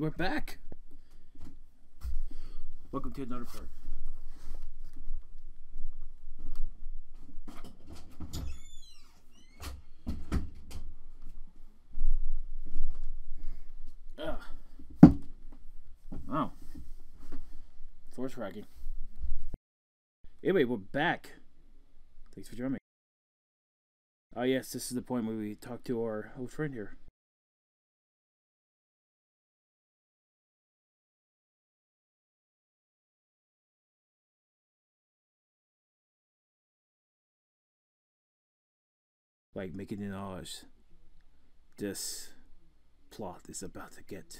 We're back. Welcome to another part. Oh. Force racking. Anyway, we're back. Thanks for joining me. Oh yes, this is the point where we talk to our old friend here. Like, making the knowledge, this plot is about to get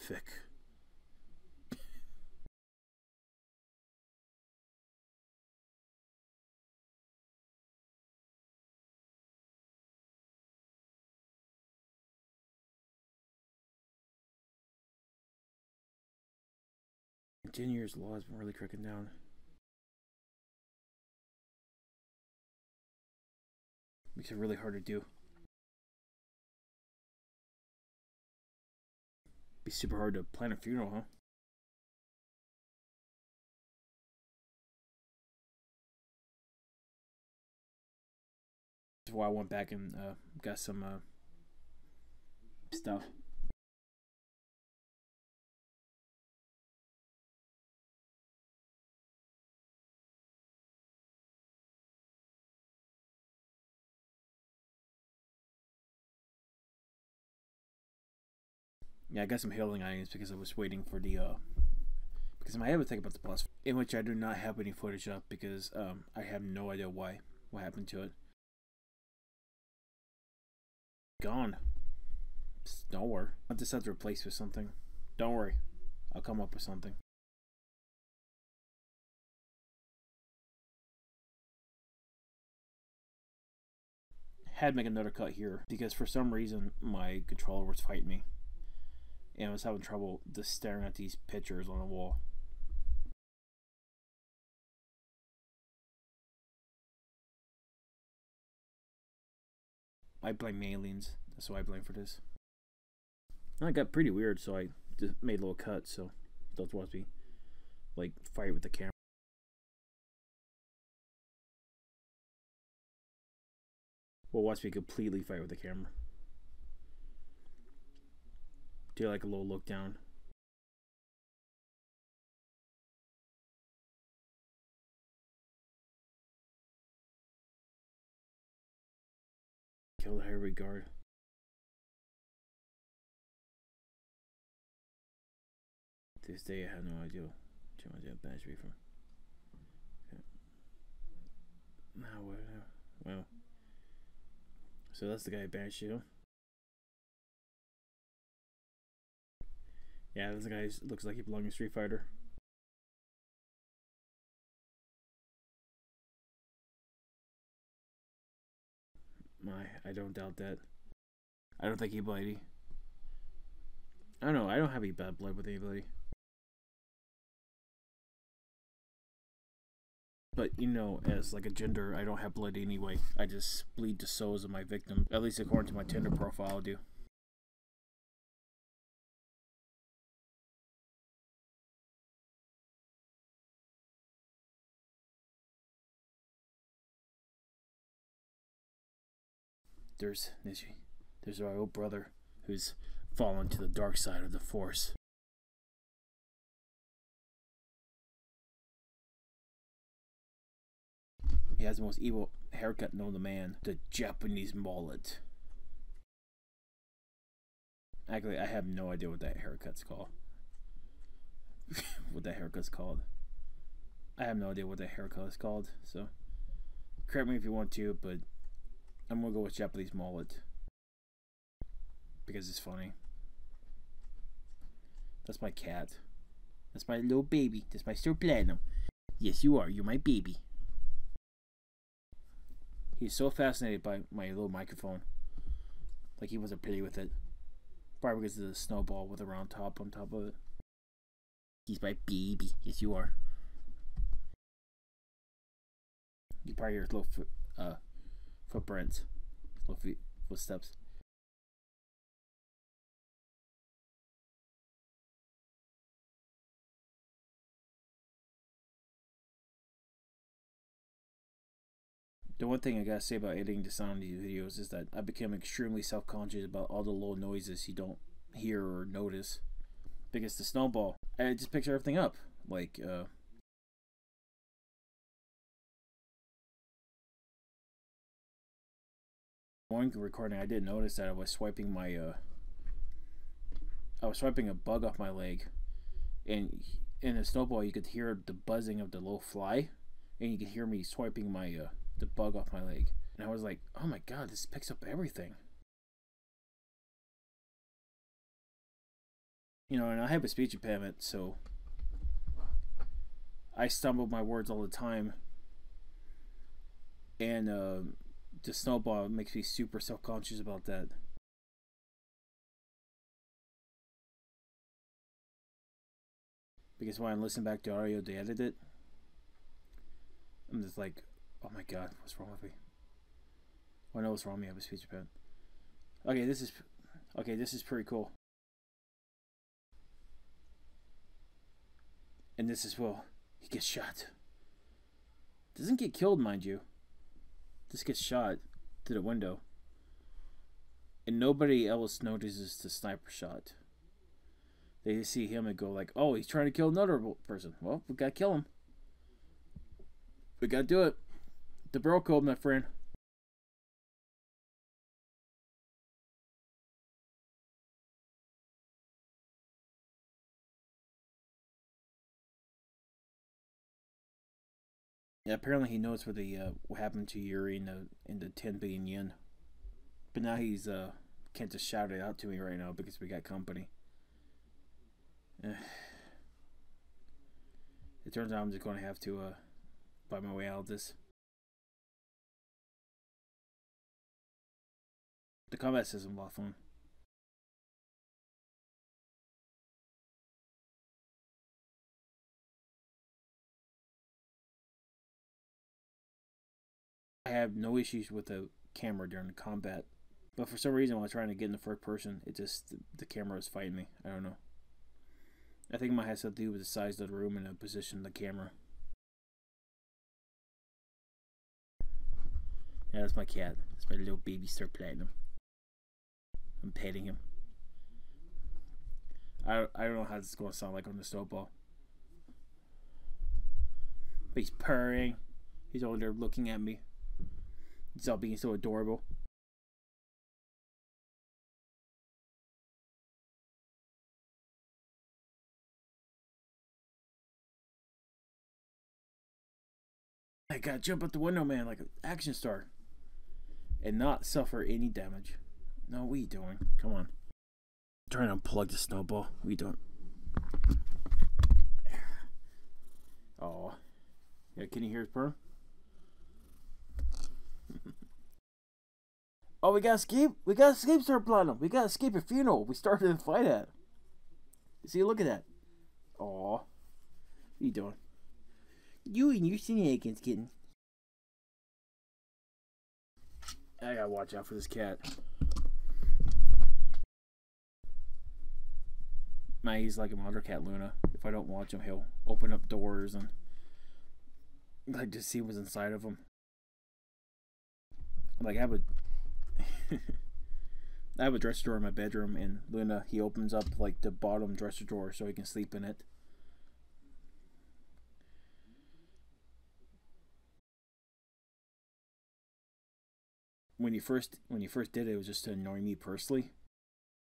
thick. Virginia's law has been really cracking down. Makes it really hard to do. Be super hard to plan a funeral, huh? That's why I went back and got some stuff. Yeah, I got some hailing items because I was waiting for the, because I have a thing about the boss, in which I do not have any footage of because, I have no idea why, what happened to it. Gone. It's nowhere. I'll just have to replace with something. Don't worry. I'll come up with something. Had to make another cut here because for some reason my controller was fighting me. And I was having trouble just staring at these pictures on the wall. I blame the aliens. That's what I blame for this. And I got pretty weird, so I just made a little cut, so don't watch me like fight with the camera. Well, watch me completely fight with the camera. Do like a little look down. Kill the Harry guard. This day I have no idea. Check my damn badge from. Okay. Now what? Well. So that's the guy who banished you. Yeah, this guy looks like he belongs in Street Fighter. I don't doubt that. I don't think he bloody. I don't know, I don't have any bad blood with anybody. But, you know, as like a gender, I don't have blood anyway. I just bleed the souls of my victim. At least according to my Tinder profile, I do. There's Nishi. There's our old brother who's fallen to the dark side of the force. He has the most evil haircut known to man, the Japanese mullet. Actually, I have no idea what that haircut's called. I have no idea what that haircut is called, so correct me if you want to, but I'm gonna go with Japanese mullet because it's funny. That's my cat. That's my little baby. That's my Sir Platinum. Yes, you are. You're my baby. He's so fascinated by my little microphone. Like he wasn't pretty with it. Probably because of the snowball with a round top on top of it. He's my baby. Yes, you are. You probably hear his little footprints, little footsteps. The one thing I gotta say about editing the sound of these videos is that I become extremely self-conscious about all the little noises you don't hear or notice. Because the snowball, I just picture everything up. Like, one recording, I didn't notice that I was swiping my, I was swiping a bug off my leg. And in the snowball, you could hear the buzzing of the low fly. And you could hear me swiping my, the bug off my leg. And I was like, oh my god, this picks up everything. You know, and I have a speech impairment, so I stumble my words all the time. And the snowball makes me super self-conscious about that. Because when I listen back to audio to edit it, I'm just like, oh my god, what's wrong with me? Well, I know what's wrong with me, I have a speech impediment. Okay, this is pretty cool. And this is, well, he gets shot. Doesn't get killed, mind you. This gets shot through the window. And nobody else notices the sniper shot. They just see him and go like, oh, he's trying to kill another person. Well, we gotta kill him. We gotta do it. The bro code, my friend. Yeah, apparently he knows what the what happened to Yuri in the 10 billion yen. But now he's can't just shout it out to me right now because we got company. It turns out I'm just gonna have to buy my way out of this. The combat system, a lot of fun. I have no issues with the camera during the combat, but for some reason, when I'm trying to get in the first person, it just the camera is fighting me. I don't know. I think it might have something to do with the size of the room and the position of the camera. Yeah, that's my cat. That's my little baby Sir Platinum. I'm petting him. I don't know how this is going to sound like on the snowball. But he's purring. He's over there looking at me. He's all being so adorable. I gotta jump out the window, man, like an action star. And not suffer any damage. No, what are you doing? Come on. I'm trying to unplug the snowball. We don't. Oh. Yeah, can you hear his purr? Oh, we gotta escape! We gotta escape, Sir Platinum! We gotta escape a funeral! We started to fight at! See, look at that! Aw. What are you doing? You and your shenanigans, kitten. I gotta watch out for this cat. Man, he's like a mother cat, Luna. If I don't watch him, he'll open up doors and like just see what's inside of him. Like I have a I have a dresser drawer in my bedroom, and Luna, he opens up like the bottom dresser drawer so he can sleep in it. When you first did it, it was just to annoy me personally.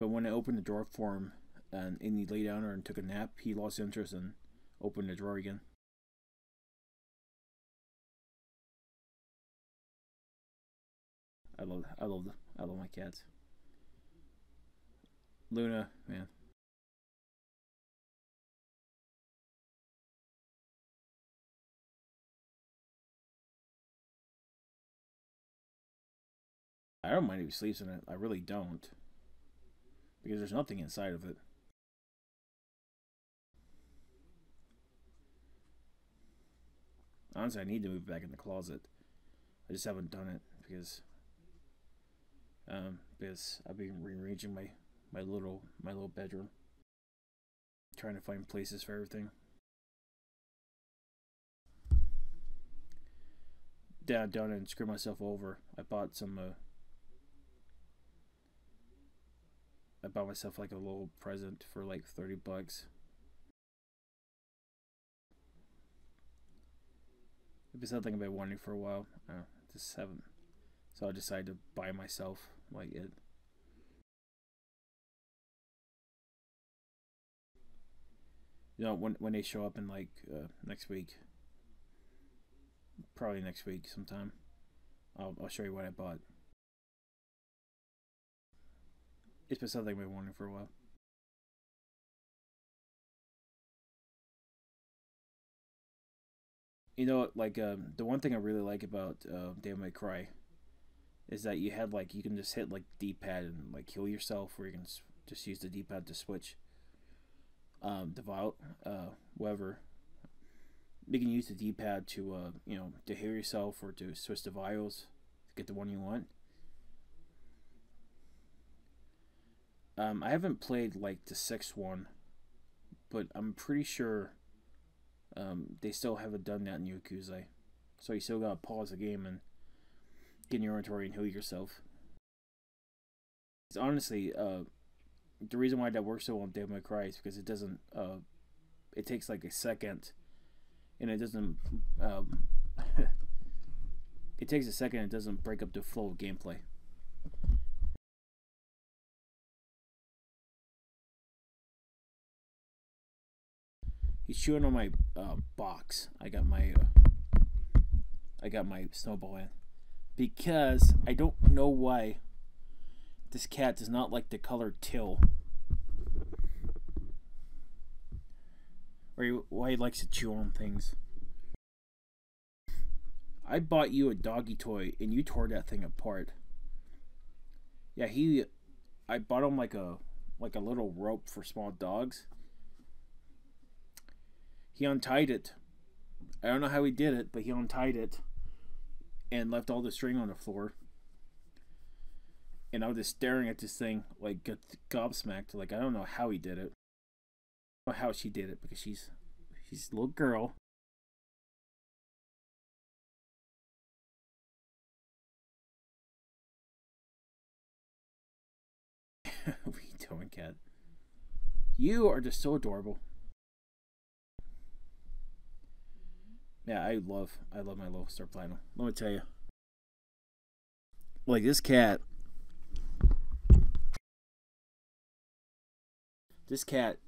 But when I opened the drawer for him and he lay down and took a nap, he lost interest and opened the drawer again. I love my cats. Luna, man. I don't mind if he sleeps in it. I really don't. Because there's nothing inside of it. Honestly, I need to move back in the closet. I just haven't done it because I've been rearranging my little bedroom. Trying to find places for everything. down and screw myself over. I bought some, I bought myself like a little present for like 30 bucks. It'd be something I've been wanting for a while. I don't know, just haven't. So I decided to buy myself like it. You know, when they show up in like next week, probably next week sometime, I'll show you what I bought. It's been something I've been wanting for a while. You know, like the one thing I really like about Devil May Cry is that you had like you can just hit like D-pad and like heal yourself, or you can just use the D-pad to switch the vial, whatever. You can use the D-pad to you know, to heal yourself or to switch the vials to get the one you want. I haven't played like the 6th one, but I'm pretty sure they still haven't done that in Yakuza. So you still gotta pause the game and get in your inventory and heal yourself. It's honestly, the reason why that works so well on Devil May Cry is because it doesn't, it takes like a second, and it doesn't, it takes a second and it doesn't break up the flow of gameplay. He's chewing on my box. I got my snowball in because I don't know why this cat does not like the color teal, or why he likes to chew on things. I bought you a doggy toy and you tore that thing apart. Yeah, I bought him like a little rope for small dogs. He untied it. I don't know how he did it, but he untied it and left all the string on the floor. And I was just staring at this thing like gobsmacked. Like, I don't know how he did it. I don't know how she did it because she's a little girl. What are you doing, cat? You are just so adorable. Yeah, I love my little Star Platinum. Let me tell you, like this cat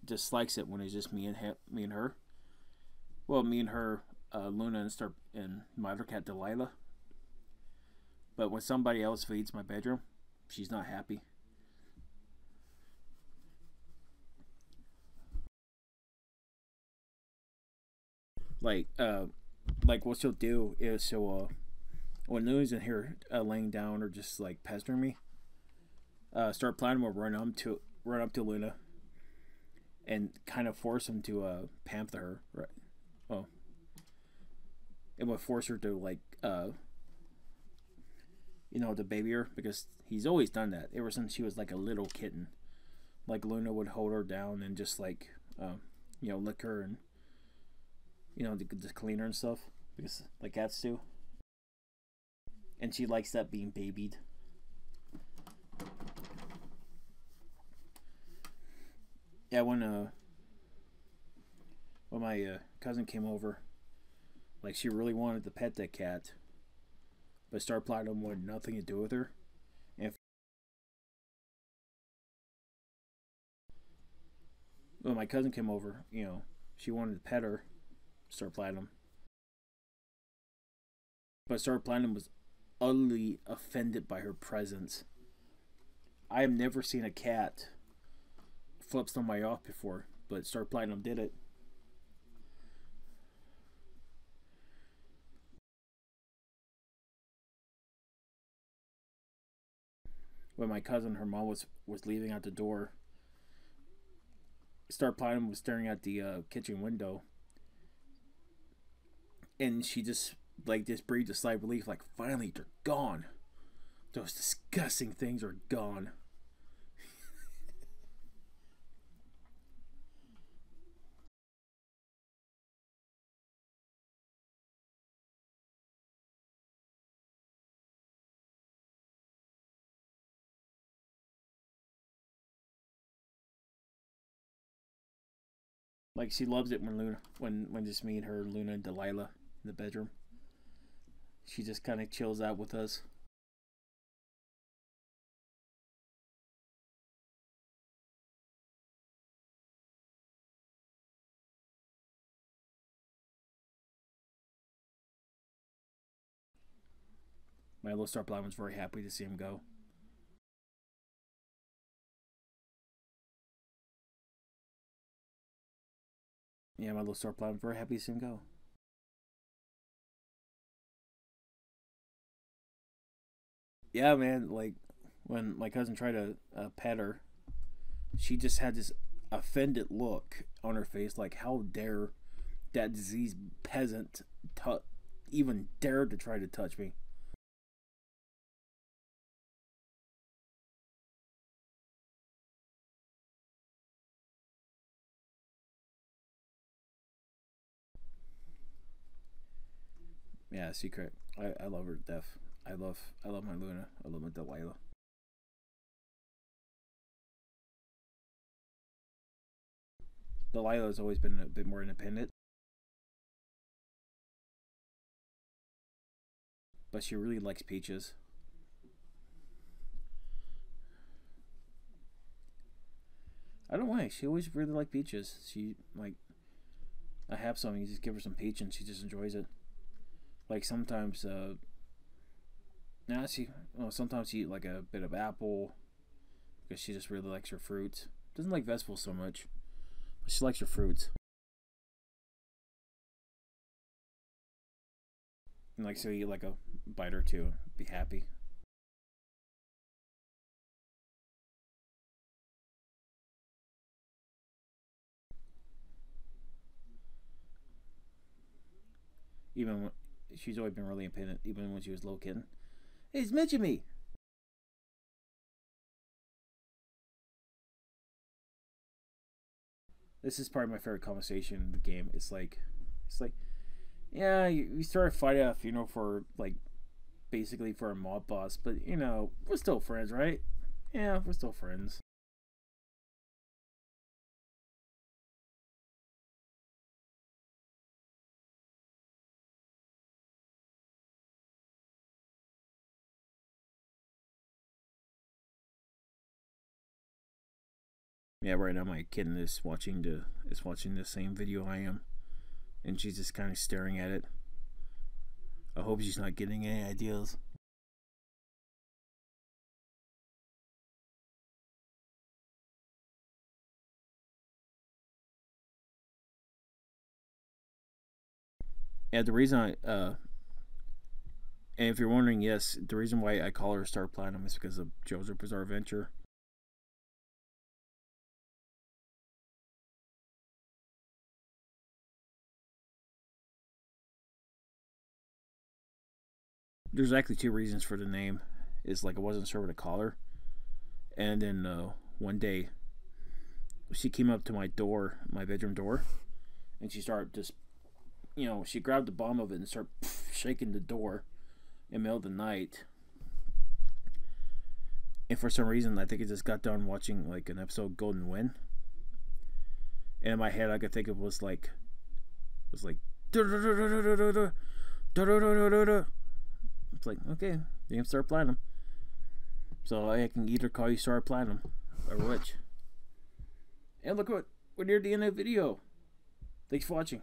just likes it when it's just me and her. Well, me and her, Luna and my other cat Delilah. But when somebody else feeds my bedroom, she's not happy. Like what she'll do is she'll when Luna's in here laying down or just like pestering me, Star Platinum will run up to Luna and kind of force him to pamper her, right? Well, it would force her to like you know, to baby her, because he's always done that ever since she was like a little kitten. Like Luna would hold her down and just like you know, lick her and, you know, the cleaner and stuff, because like cats do. And she likes that being babied. Yeah, when my cousin came over, like she really wanted to pet that cat, but Star Platinum wanted nothing to do with her. And when my cousin came over, you know, she wanted to pet her, Star Platinum. But Star Platinum was utterly offended by her presence. I have never seen a cat flip somebody off before, but Star Platinum did it. When my cousin, her mom was leaving out the door, Star Platinum was staring at the kitchen window. And she just like just breathed a sigh of relief, like finally they're gone. Those disgusting things are gone. Like, she loves it when Luna, when just me and her, Luna and Delilah in the bedroom. She just kind of chills out with us. My little Star Platinum was very happy to see him go. Yeah, my little Star Platinum was very happy to see him go. Yeah, man, like, when my cousin tried to pet her, she just had this offended look on her face, like, how dare that diseased peasant even dare to try to touch me. Yeah, secret. I love her to death. I love my Luna. I love my Delilah. Delilah's always been a bit more independent, but she really likes peaches. I don't know why. She always really liked peaches. She like, I have some. You just give her some peach, and she just enjoys it. Like sometimes, sometimes she eat like a bit of apple because she just really likes her fruits. Doesn't like vegetables so much, but she likes her fruits. And like so, you eat like a bite or two, be happy. Even when she's always been really independent, even when she was a little kitten. Hey, it's Mitch and me! This is probably my favorite conversation in the game. It's like, yeah, we started fighting at a funeral for, like, basically for a mob boss, but, you know, we're still friends, right? Yeah, we're still friends. Yeah, right now my kitten is watching the same video I am, and she's just kind of staring at it. I hope she's not getting any ideas. Yeah, the reason I and if you're wondering, yes, the reason why I call her Star Platinum is because of JoJo's Bizarre Adventure. There's actually two reasons for the name. It's like I wasn't sure what to call her, and then one day she came up to my door, my bedroom door, and she started just, you know, she grabbed the bottom of it and started shaking the door in the middle of the night. And for some reason, I think it just got done watching like an episode of Golden Wind, and in my head I could think it was like It's like, okay, name Star Platinum. So I can either call you Star Platinum or which. And look, we're near the end of the video. Thanks for watching.